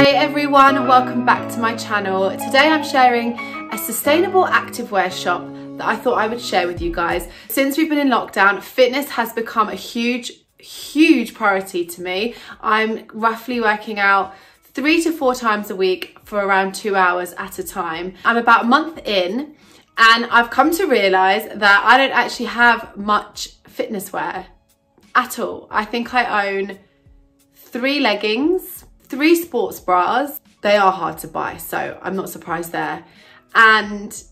Hey everyone, welcome back to my channel. Today I'm sharing a sustainable activewear shop that I thought I would share with you guys. Since we've been in lockdown, fitness has become a huge priority to me. I'm roughly working out 3 to 4 times a week for around 2 hours at a time. I'm about a month in and I've come to realise that I don't actually have much fitness wear at all. I think I own 3 leggings, 3 sports bras. They are hard to buy, so I'm not surprised there. And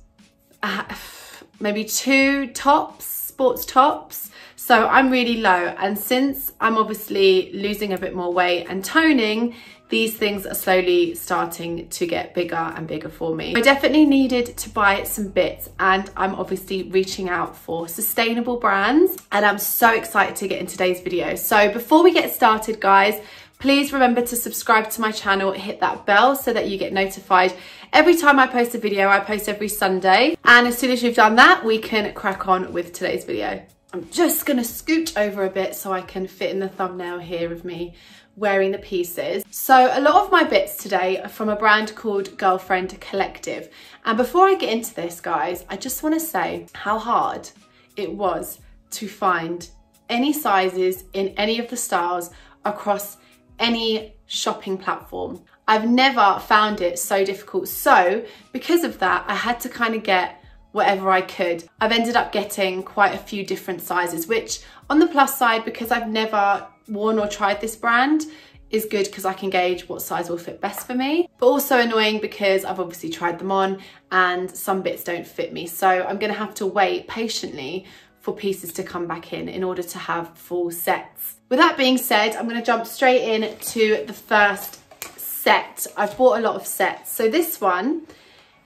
maybe 2 tops, sports tops. So I'm really low. And since I'm obviously losing a bit more weight and toning, these things are slowly starting to get bigger and bigger for me. I definitely needed to buy some bits, and I'm obviously reaching out for sustainable brands, and I'm so excited to get in today's video. So before we get started, guys, please remember to subscribe to my channel, hit that bell so that you get notified every time I post a video. I post every Sunday. And as soon as you've done that, we can crack on with today's video. I'm just gonna scoot over a bit so I can fit in the thumbnail here of me wearing the pieces. So a lot of my bits today are from a brand called Girlfriend Collective. And before I get into this, guys, I just wanna say how hard it was to find any sizes in any of the styles across any shopping platform. I've never found it so difficult. So because of that, I had to kind of get whatever I could. I've ended up getting quite a few different sizes, which on the plus side, because I've never worn or tried this brand, is good because I can gauge what size will fit best for me. But also annoying because I've obviously tried them on and some bits don't fit me. So I'm gonna have to wait patiently for pieces to come back in order to have full sets. With that being said, I'm gonna jump straight in to the first set. I've bought a lot of sets. So this one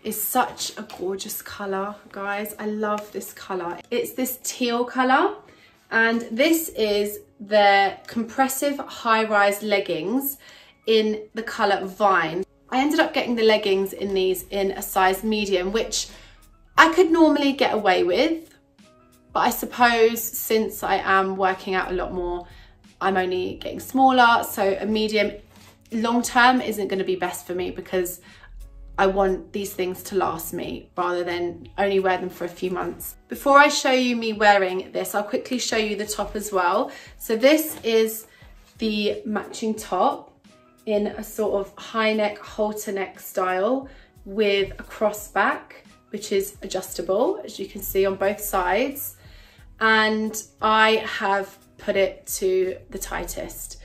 is such a gorgeous color, guys. I love this color. It's this teal color, and this is their compressive high-rise leggings in the color Vine. I ended up getting the leggings in these in a size medium, which I could normally get away with. But I suppose since I am working out a lot more, I'm only getting smaller. So a medium long term isn't going to be best for me because I want these things to last me rather than only wear them for a few months. Before I show you me wearing this, I'll quickly show you the top as well. So this is the matching top in a sort of high neck, halter neck style with a cross back, which is adjustable, as you can see on both sides. And I have put it to the tightest.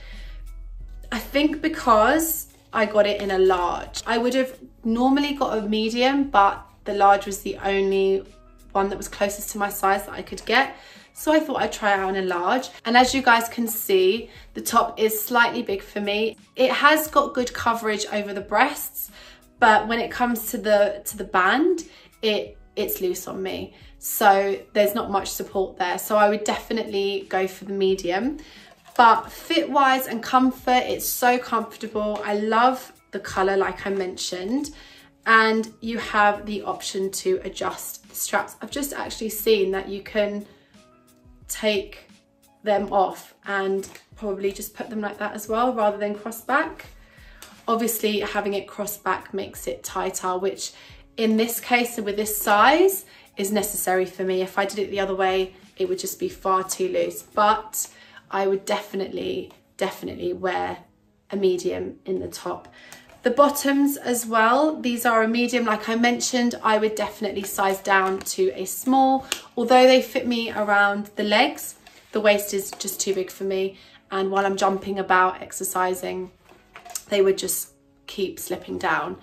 I think because I got it in a large. I would have normally got a medium, but the large was the only one that was closest to my size that I could get. So I thought I'd try out in a large. And as you guys can see, the top is slightly big for me. It has got good coverage over the breasts, but when it comes to the band, it's loose on me. So there's not much support there. So I would definitely go for the medium. But fit wise and comfort, it's so comfortable. I love the color, like I mentioned, and you have the option to adjust the straps. I've just actually seen that you can take them off and probably just put them like that as well, rather than cross back. Obviously having it cross back makes it tighter, which in this case, with this size, is necessary for me. If I did it the other way, it would just be far too loose. But I would definitely wear a medium in the top. The bottoms as well, these are a medium. Like I mentioned, I would definitely size down to a small. Although they fit me around the legs, the waist is just too big for me. And while I'm jumping about exercising, they would just keep slipping down.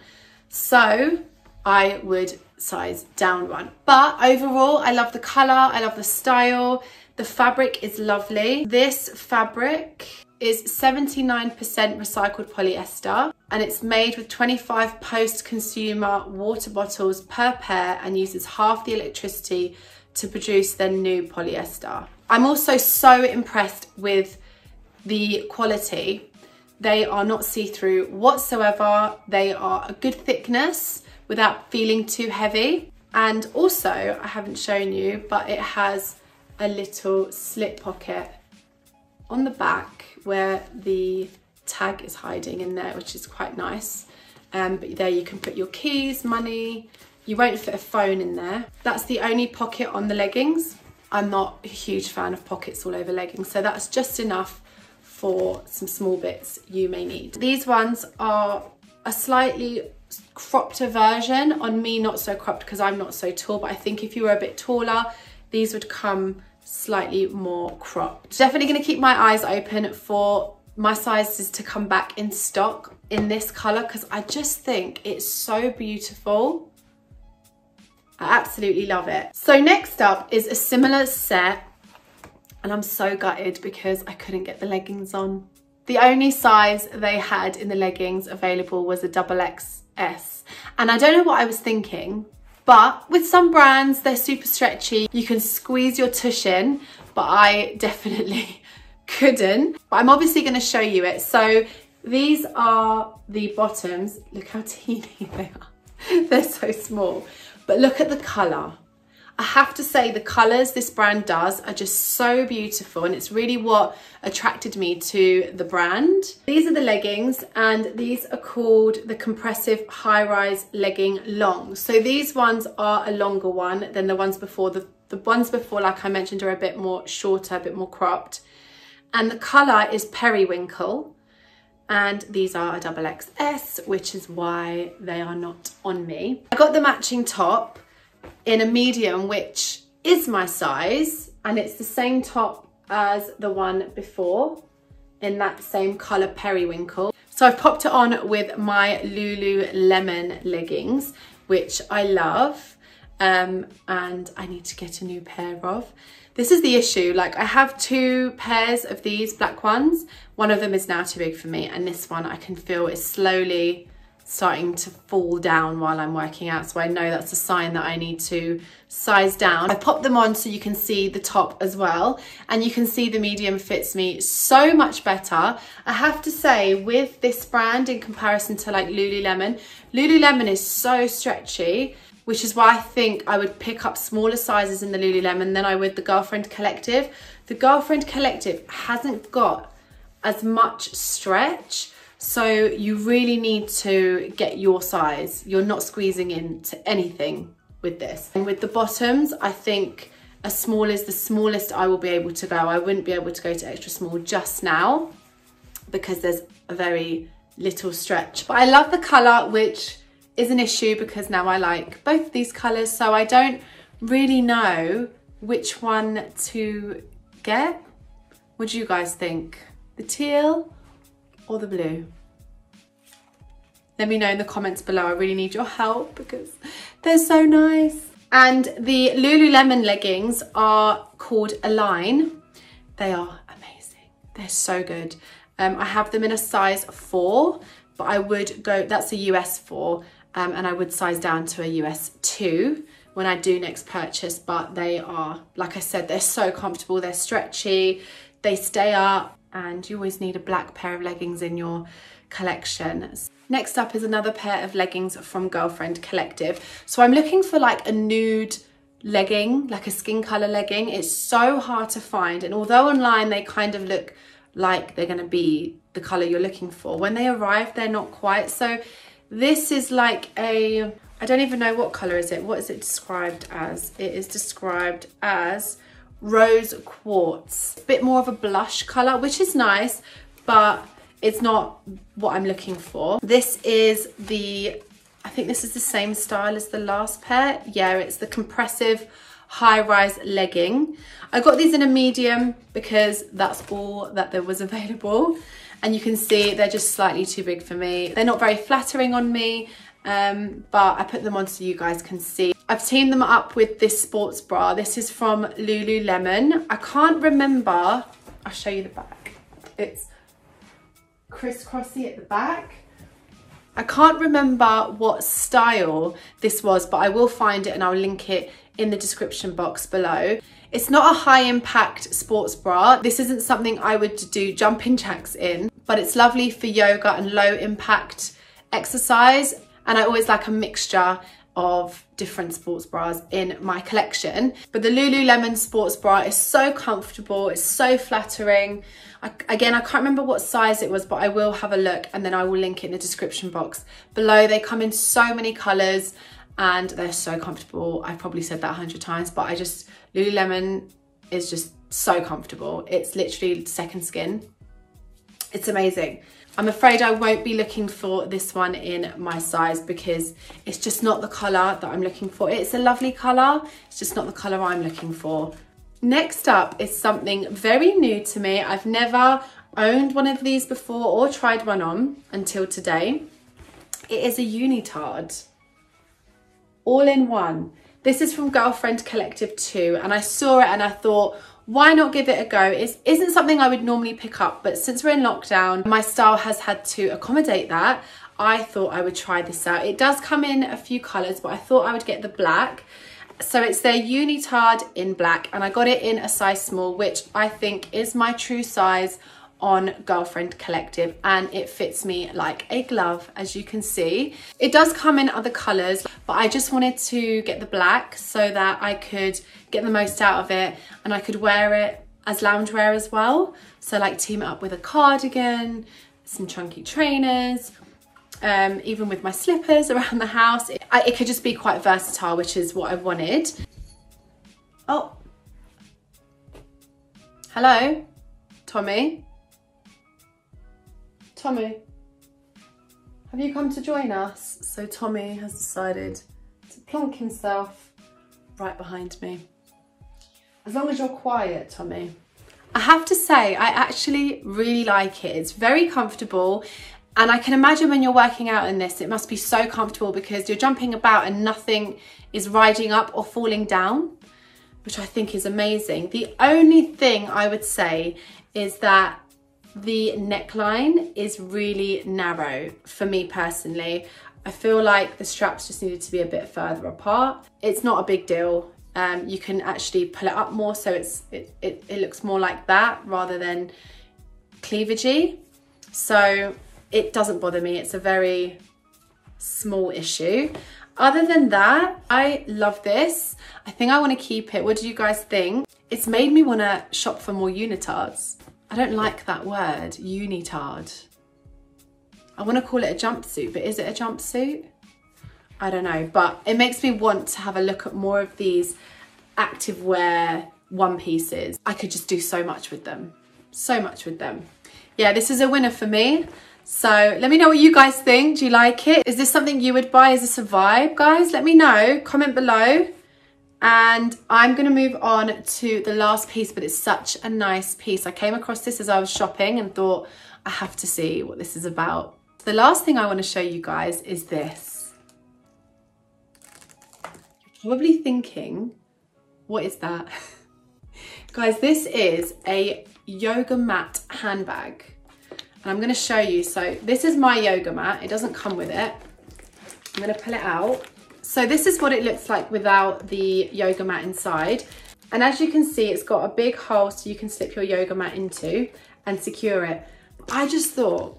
So I would size down one. But overall, I love the color, I love the style. The fabric is lovely. This fabric is 79% recycled polyester, and it's made with 25 post-consumer water bottles per pair and uses half the electricity to produce their new polyester. I'm also so impressed with the quality. They are not see-through whatsoever. They are a good thickness without feeling too heavy. And also, I haven't shown you, but it has a little slit pocket on the back where the tag is hiding in there, which is quite nice. But there you can put your keys, money. You won't fit a phone in there. That's the only pocket on the leggings. I'm not a huge fan of pockets all over leggings, so that's just enough for some small bits you may need. These ones are a slightly cropped version. On me, not so cropped because I'm not so tall, but I think if you were a bit taller, these would come slightly more cropped. Definitely gonna keep my eyes open for my sizes to come back in stock in this color because I just think it's so beautiful. I absolutely love it. So next up is a similar set, and I'm so gutted because I couldn't get the leggings on. The only size they had in the leggings available was a XXS, and I don't know what I was thinking, but with some brands, they're super stretchy. You can squeeze your tush in, but I definitely couldn't. But I'm obviously going to show you it. So these are the bottoms. Look how teeny they are. They're so small. But look at the colour. I have to say the colours this brand does are just so beautiful, and it's really what attracted me to the brand. These are the leggings, and these are called the compressive high-rise legging long. So these ones are a longer one than the ones before. The ones before, like I mentioned, are a bit more shorter, a bit more cropped. And the colour is periwinkle. And these are a XXS, which is why they are not on me. I got the matching top in a medium, which is my size, and it's the same top as the one before in that same color periwinkle. So I've popped it on with my Lululemon leggings, which I love, and I need to get a new pair of. This is the issue, like I have two pairs of these black ones. One of them is now too big for me, and this one I can feel is slowly starting to fall down while I'm working out. So I know that's a sign that I need to size down. I popped them on so you can see the top as well, and you can see the medium fits me so much better. I have to say, with this brand in comparison to like Lululemon, Lululemon is so stretchy, which is why I think I would pick up smaller sizes in the Lululemon than I would the Girlfriend Collective. The Girlfriend Collective hasn't got as much stretch, so you really need to get your size. You're not squeezing into anything with this. And with the bottoms, I think a small is the smallest I will be able to go. I wouldn't be able to go to extra small just now because there's a very little stretch. But I love the colour, which is an issue because now I like both of these colours, so I don't really know which one to get. What do you guys think? The teal or the blue? Let me know in the comments below. I really need your help because they're so nice. And the Lululemon leggings are called Align. They are amazing. They're so good. I have them in a size 4, but I would go, that's a US 4. And I would size down to a US 2 when I do next purchase, but they are, like I said, they're so comfortable, they're stretchy, they stay up, and you always need a black pair of leggings in your collection. Next up is another pair of leggings from Girlfriend Collective. So I'm looking for like a nude legging, like a skin color legging. It's so hard to find, and although online they kind of look like they're gonna be the color you're looking for, when they arrive, they're not quite. So this is like a, I don't even know what color is it. What is it described as? It is described as rose quartz. A bit more of a blush color, which is nice, but it's not what I'm looking for. This is the, I think this is the same style as the last pair. Yeah, it's the compressive high-rise legging. I got these in a medium because that's all that there was available. And you can see they're just slightly too big for me. They're not very flattering on me, but I put them on so you guys can see. I've teamed them up with this sports bra. This is from Lululemon. I can't remember, I'll show you the back. It's crisscrossy at the back. I can't remember what style this was, but I will find it and I'll link it in the description box below. It's not a high impact sports bra. This isn't something I would do jumping jacks in, but it's lovely for yoga and low impact exercise. And I always like a mixture of different sports bras in my collection. But the Lululemon sports bra is so comfortable, it's so flattering. Again, I can't remember what size it was, but I will have a look and then I will link it in the description box below. They come in so many colors and they're so comfortable. I've probably said that 100 times, but Lululemon is just so comfortable. It's literally second skin. It's amazing. I'm afraid I won't be looking for this one in my size because it's just not the colour that I'm looking for. It's a lovely colour, it's just not the colour I'm looking for. Next up is something very new to me. I've never owned one of these before or tried one on until today. It is a unitard, all in one. This is from Girlfriend Collective 2, and I saw it and I thought, why not give it a go? It isn't something I would normally pick up, but since we're in lockdown, my style has had to accommodate that. I thought I would try this out. It does come in a few colours, but I thought I would get the black. So it's their unitard in black, and I got it in a size small, which I think is my true size on Girlfriend Collective, and it fits me like a glove, as you can see. It does come in other colors, but I just wanted to get the black so that I could get the most out of it, and I could wear it as loungewear as well. So like team it up with a cardigan, some chunky trainers, even with my slippers around the house. It could just be quite versatile, which is what I wanted. Oh, hello, Tommy. Tommy, have you come to join us? So Tommy has decided to plonk himself right behind me. As long as you're quiet, Tommy. I have to say, I actually really like it. It's very comfortable. And I can imagine when you're working out in this, it must be so comfortable because you're jumping about and nothing is riding up or falling down, which I think is amazing. The only thing I would say is that the neckline is really narrow for me personally. I feel like the straps just needed to be a bit further apart. It's not a big deal. You can actually pull it up more, so it looks more like that rather than cleavagey. So it doesn't bother me. It's a very small issue. Other than that, I love this. I think I want to keep it. What do you guys think? It's made me want to shop for more unitards. I don't like that word, unitard. I want to call it a jumpsuit, but is it a jumpsuit? I don't know, but it makes me want to have a look at more of these activewear one pieces. I could just do so much with them, so much with them. Yeah, this is a winner for me. So let me know what you guys think. Do you like it? Is this something you would buy? Is this a vibe, guys? Let me know, comment below. And I'm gonna move on to the last piece, but it's such a nice piece. I came across this as I was shopping and thought, I have to see what this is about. The last thing I wanna show you guys is this. You're probably thinking, what is that? Guys, this is a yoga mat handbag. And I'm gonna show you. So this is my yoga mat. It doesn't come with it. I'm gonna pull it out. So this is what it looks like without the yoga mat inside. And as you can see, it's got a big hole so you can slip your yoga mat into and secure it. I just thought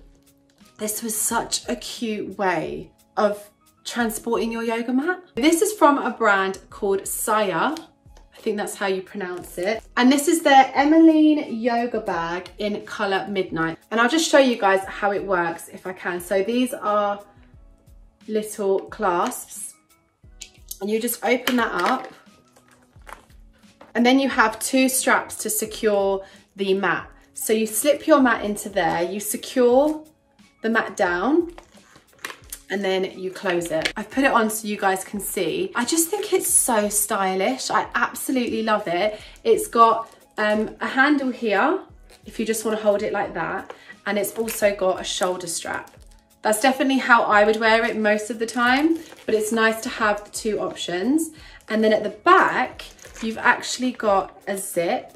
this was such a cute way of transporting your yoga mat. This is from a brand called Saya. I think that's how you pronounce it. And this is their Emeline yoga bag in color midnight. And I'll just show you guys how it works if I can. So these are little clasps. And you just open that up, and then you have two straps to secure the mat. So you slip your mat into there, you secure the mat down, and then you close it. I've put it on so you guys can see. I just think it's so stylish. I absolutely love it. It's got a handle here, if you just want to hold it like that, and it's also got a shoulder strap. That's definitely how I would wear it most of the time, but it's nice to have the two options. And then at the back, you've actually got a zip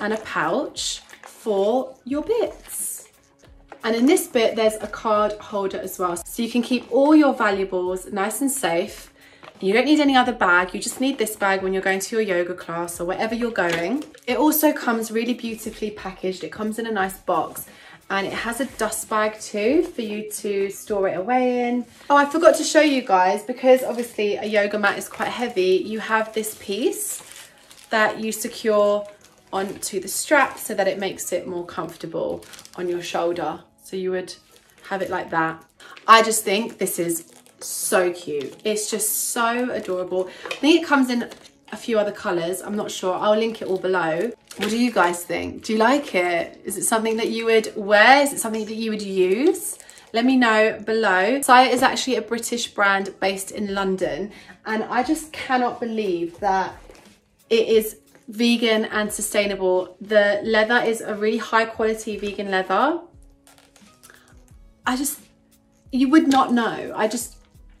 and a pouch for your bits. And in this bit, there's a card holder as well. So you can keep all your valuables nice and safe. You don't need any other bag. You just need this bag when you're going to your yoga class or wherever you're going. It also comes really beautifully packaged. It comes in a nice box. and it has a dust bag too for you to store it away in. Oh, I forgot to show you guys, because obviously a yoga mat is quite heavy, you have this piece that you secure onto the strap so that it makes it more comfortable on your shoulder. So you would have it like that. I just think this is so cute. It's just so adorable. I think it comes in a few other colors. I'm not sure. I'll link it all below. What do you guys think? Do you like it? Is it something that you would wear? Is it something that you would use? Let me know below. Saya is actually a British brand based in London, and I just cannot believe that it is vegan and sustainable. The leather is a really high quality vegan leather. You would not know.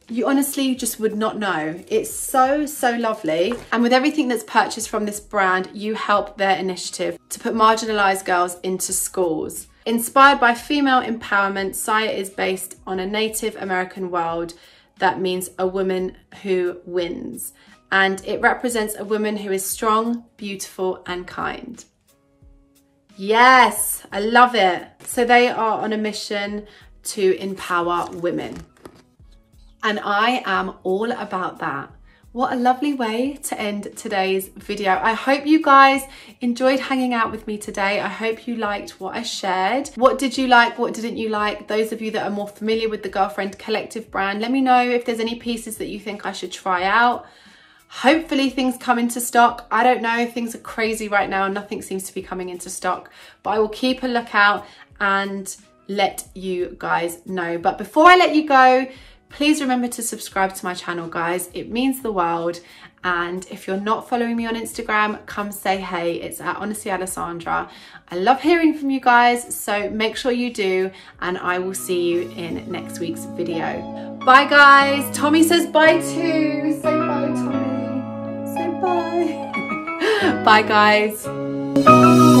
You honestly just would not know. It's so, so lovely. And with everything that's purchased from this brand, you help their initiative to put marginalized girls into schools. Inspired by female empowerment, Saya is based on a Native American world that means a woman who wins. And it represents a woman who is strong, beautiful, and kind. Yes, I love it. So they are on a mission to empower women. And I am all about that. What a lovely way to end today's video. I hope you guys enjoyed hanging out with me today. I hope you liked what I shared. What did you like? What didn't you like? Those of you that are more familiar with the Girlfriend Collective brand, let me know if there's any pieces that you think I should try out. Hopefully things come into stock. I don't know, things are crazy right now. Nothing seems to be coming into stock, but I will keep a lookout and let you guys know. But before I let you go, please remember to subscribe to my channel, guys. It means the world. And if you're not following me on Instagram, come say hey. It's at honestlyalessandra. I love hearing from you guys, so make sure you do. And I will see you in next week's video. Bye, guys. Tommy says bye too. Say bye, Tommy. Bye. Bye, guys.